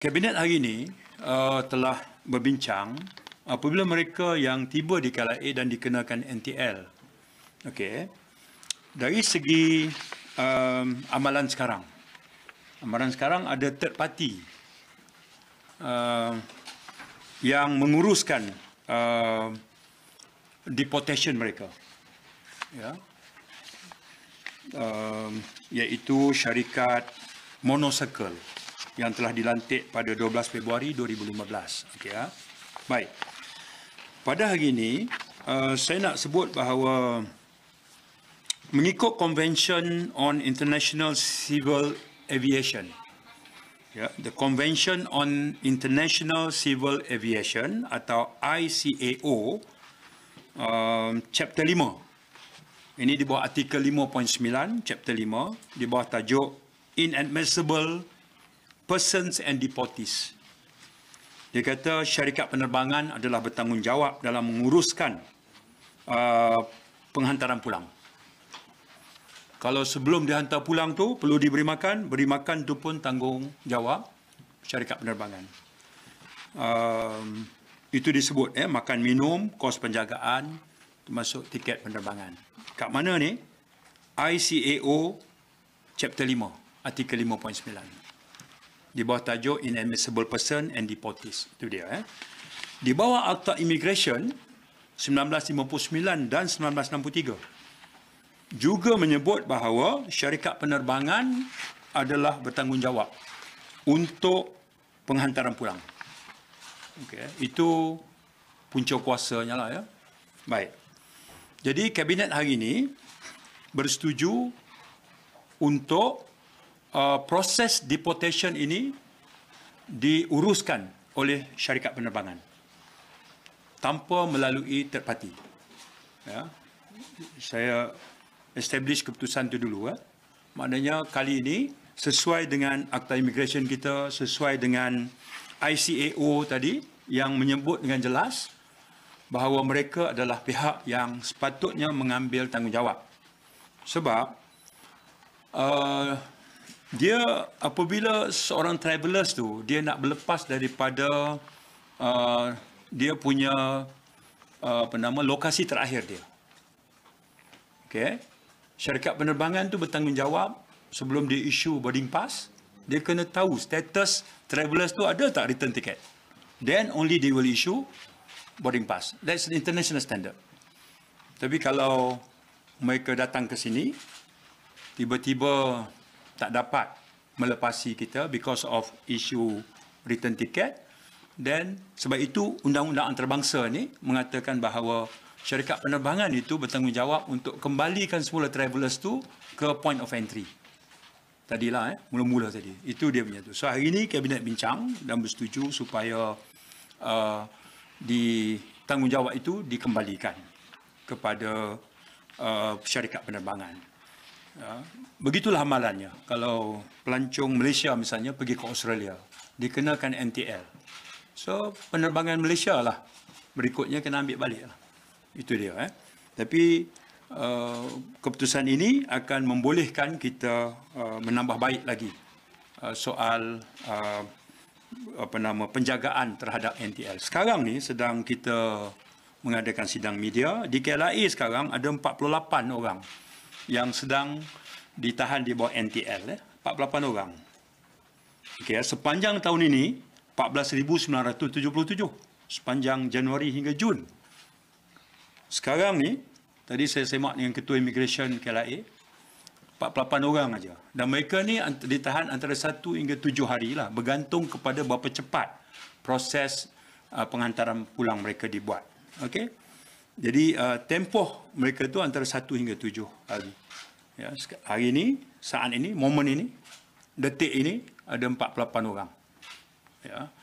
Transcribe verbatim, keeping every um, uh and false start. Kabinet hari ini uh, telah berbincang apabila mereka yang tiba di K L I A dan dikenakan N T L. Okey. Dari segi um, amalan sekarang. Amalan sekarang ada third party uh, yang menguruskan uh, deportation mereka. Ya. Um, iaitu syarikat Monocycle yang telah dilantik pada dua belas Februari dua ribu lima belas. Okey, ya. Baik. Pada hari ini, uh, saya nak sebut bahawa mengikut Convention on International Civil Aviation. Ya, yeah, the Convention on International Civil Aviation atau I C A O uh, Chapter lima. Ini di bawah artikel lima titik sembilan Chapter lima di bawah tajuk Inadmissible Persons and Deportees. Dia kata syarikat penerbangan adalah bertanggungjawab dalam menguruskan uh, penghantaran pulang. Kalau sebelum dihantar pulang tu perlu diberi makan, beri makan tu pun tanggungjawab syarikat penerbangan. Uh, itu disebut eh makan minum, kos penjagaan termasuk tiket penerbangan. Kat mana ni? I C A O Chapter lima, artikel lima titik sembilan. Di bawah tajuk Inadmissible Person and Deportees. Itu dia. Eh? Di bawah Akta Immigration seribu sembilan ratus lima puluh sembilan dan seribu sembilan ratus enam puluh tiga juga menyebut bahawa syarikat penerbangan adalah bertanggungjawab untuk penghantaran pulang. Okay. Itu punca kuasanya lah. Ya. Baik. Jadi, Kabinet hari ini bersetuju untuk Uh, proses deportation ini diuruskan oleh syarikat penerbangan tanpa melalui third party. Ya. Saya establish keputusan itu dulu. Eh. Maknanya kali ini sesuai dengan Akta Immigration kita, sesuai dengan I C A O tadi yang menyebut dengan jelas bahawa mereka adalah pihak yang sepatutnya mengambil tanggungjawab. Sebab uh, dia apabila seorang travelers tu dia nak berlepas daripada uh, dia punya uh, apa nama lokasi terakhir dia. Okey. Syarikat penerbangan tu bertanggungjawab sebelum dia issue boarding pass, dia kena tahu status travelers tu ada tak return ticket. Then only they will issue boarding pass. That's the international standard. Tapi kalau mereka datang ke sini tiba-tiba tak dapat melepasi kita because of issue return ticket, then sebab itu undang-undang antarabangsa ni mengatakan bahawa syarikat penerbangan itu bertanggungjawab untuk kembalikan semula travelers tu ke point of entry. Tadilah eh, mula-mula tadi. Itu dia punya tu. So hari ini Kabinet bincang dan bersetuju supaya uh, di tanggungjawab itu dikembalikan kepada uh, syarikat penerbangan. Ya, begitulah amalannya. Kalau pelancong Malaysia misalnya pergi ke Australia, dikenakan N T L. So, penerbangan Malaysia lah. Berikutnya kena ambil balik lah. Itu dia. Eh. Tapi, uh, keputusan ini akan membolehkan kita uh, menambah baik lagi uh, soal uh, apa nama penjagaan terhadap N T L. Sekarang ni sedang kita mengadakan sidang media. Di K L I A sekarang ada empat puluh lapan orang yang sedang ditahan di bawah N T L, eh? empat puluh lapan orang. Okey, sepanjang tahun ini empat belas ribu sembilan ratus tujuh puluh tujuh sepanjang Januari hingga Jun. Sekarang ni tadi saya semak dengan Ketua Immigration K L I A, empat puluh lapan orang aja. Dan mereka ni ditahan antara satu hingga tujuh hari lah, bergantung kepada berapa cepat proses uh, penghantaran pulang mereka dibuat. Okey. Jadi uh, tempoh mereka tu antara satu hingga tujuh hari. Ya, hari ini, saat ini, momen ini, detik ini ada empat puluh lapan orang. Ya.